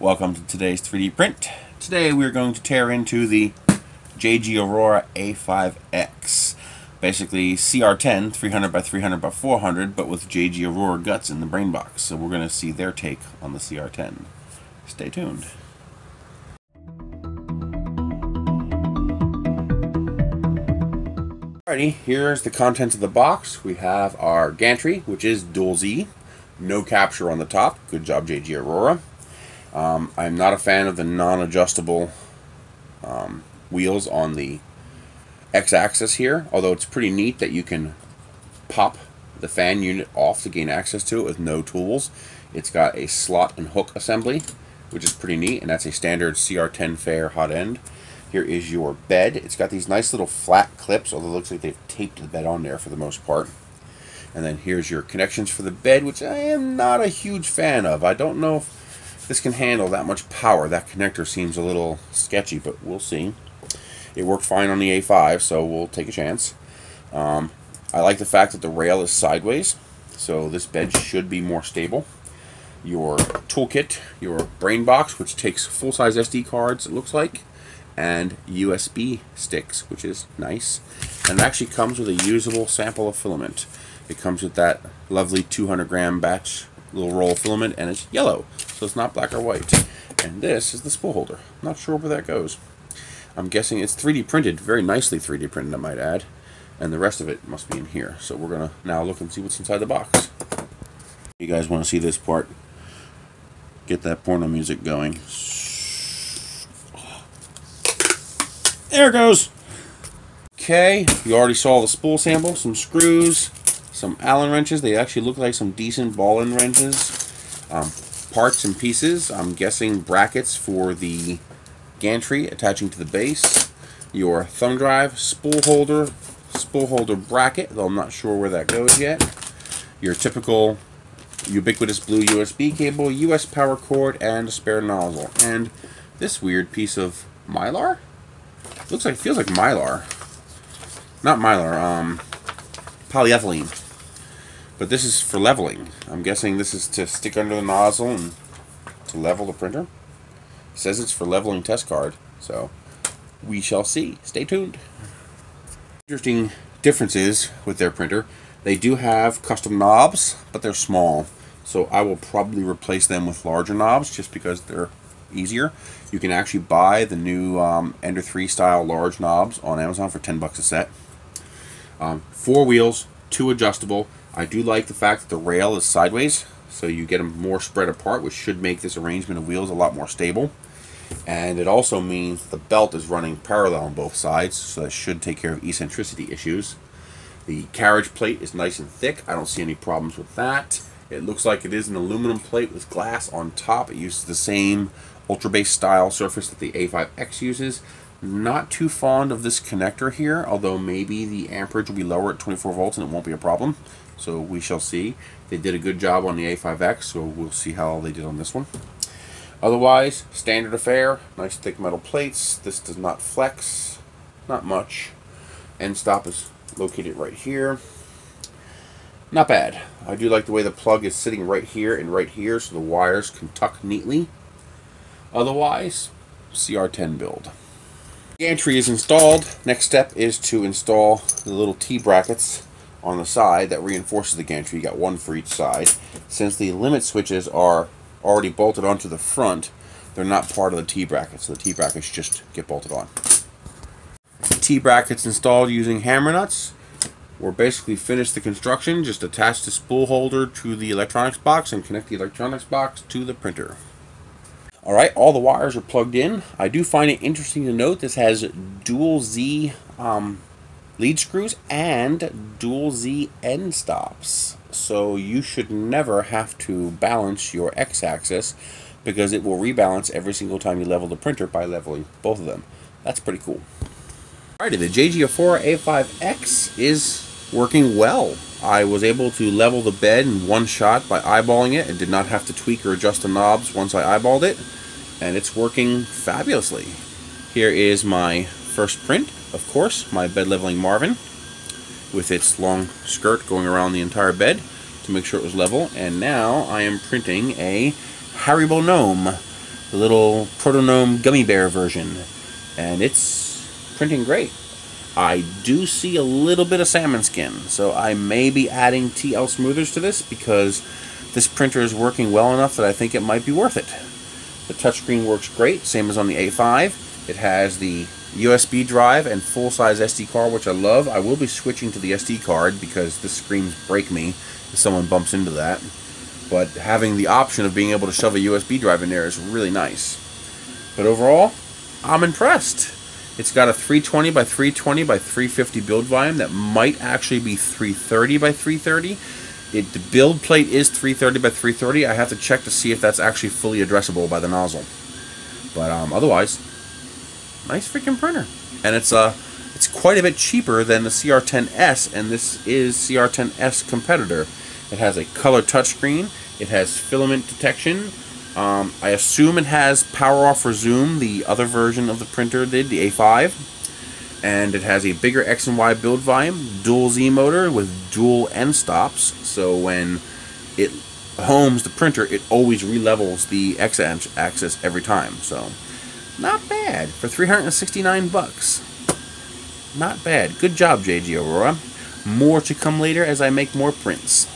Welcome to today's 3D print. Today we're going to tear into the JG Aurora A5X. Basically CR10, 300x300x400, but with JG Aurora guts in the brain box. So we're going to see their take on the CR10. Stay tuned. Alrighty, here's the contents of the box. We have our gantry, which is dual Z. No capture on the top. Good job, JG Aurora. I'm not a fan of the non-adjustable wheels on the x-axis here, although it's pretty neat that you can pop the fan unit off to gain access to it with no tools. It's got a slot and hook assembly, which is pretty neat, and that's a standard CR10 fair hot end. Here is your bed. It's got these nice little flat clips, although it looks like they've taped the bed on there for the most part. And then here's your connections for the bed, which I am not a huge fan of. I don't know if this can handle that much power. That connector seems a little sketchy, but we'll see. It worked fine on the A5, so we'll take a chance. I like the fact that the rail is sideways, so this bed should be more stable. Your toolkit, your brain box, which takes full-size SD cards, it looks like, and USB sticks, which is nice. And it actually comes with a usable sample of filament. It comes with that lovely 200-gram batch little roll of filament, and it's yellow, so it's not black or white. And this is the spool holder. I'm not sure where that goes. I'm guessing it's 3D printed, very nicely 3D printed, I might add, and the rest of it must be in here. So we're gonna now look and see what's inside the box. You guys want to see this part? Get that porno music going. There it goes. Okay, you already saw the spool sample, some screws, some Allen wrenches. They actually look like some decent ball end wrenches. Parts and pieces. I'm guessing brackets for the gantry attaching to the base. Your thumb drive, spool holder bracket, though I'm not sure where that goes yet. Your typical ubiquitous blue USB cable, US power cord, and a spare nozzle. And this weird piece of Mylar? Looks like, feels like Mylar. Not Mylar, polyethylene. But this is for leveling. I'm guessing this is to stick under the nozzle and to level the printer. It says it's for leveling test card, so we shall see. Stay tuned. Interesting differences with their printer. They do have custom knobs, but they're small. So I will probably replace them with larger knobs just because they're easier. You can actually buy the new Ender 3 style large knobs on Amazon for $10 a set. Four wheels, two adjustable. I do like the fact that the rail is sideways, so you get them more spread apart, which should make this arrangement of wheels a lot more stable. And it also means the belt is running parallel on both sides, so that should take care of eccentricity issues. The carriage plate is nice and thick. I don't see any problems with that. It looks like it is an aluminum plate with glass on top. It uses the same Ultra Base style surface that the A5X uses. Not too fond of this connector here, although maybe the amperage will be lower at 24 volts and it won't be a problem. So we shall see. They did a good job on the A5X, so we'll see how they did on this one. Otherwise, standard affair. Nice thick metal plates. This does not flex. Not much. End stop is located right here. Not bad. I do like the way the plug is sitting right here and right here, so the wires can tuck neatly. Otherwise, CR10 build. Gantry is installed. Next step is to install the little T-brackets on the side that reinforces the gantry. You got one for each side. Since the limit switches are already bolted onto the front, they're not part of the T-brackets, so the T-brackets just get bolted on. T-brackets installed using hammer nuts. We're basically finished the construction. Just attach the spool holder to the electronics box and connect the electronics box to the printer. Alright, all the wires are plugged in. I do find it interesting to note this has dual Z lead screws and dual Z end stops. So you should never have to balance your x-axis because it will rebalance every single time you level the printer by leveling both of them. That's pretty cool. Alrighty, the JG Aurora A5X is working well. I was able to level the bed in one shot by eyeballing it and did not have to tweak or adjust the knobs once I eyeballed it, and it's working fabulously. Here is my first print, of course, my bed leveling Marvin with its long skirt going around the entire bed to make sure it was level, and now I am printing a Haribo Gnome. the little Protonome gummy bear version, and it's printing great. I do see a little bit of salmon skin, so I may be adding TL Smoothers to this because this printer is working well enough that I think it might be worth it. The touchscreen works great, same as on the A5. It has the USB drive and full-size SD card, which I love. I will be switching to the SD card because this screams break me if someone bumps into that. But having the option of being able to shove a USB drive in there is really nice. But overall, I'm impressed. It's got a 320 by 320 by 350 build volume that might actually be 330 by 330. The build plate is 330 by 330. I have to check to see if that's actually fully addressable by the nozzle. But otherwise, nice freaking printer. And it's quite a bit cheaper than the CR-10S, and this is CR-10S competitor. It has a color touchscreen. It has filament detection. I assume it has power off resume, the other version of the printer did, the A5. And it has a bigger X and Y build volume, dual Z motor with dual end stops. So when it homes the printer, it always relevels the X axis every time. So not bad for $369. Not bad. Good job, JG Aurora. More to come later as I make more prints.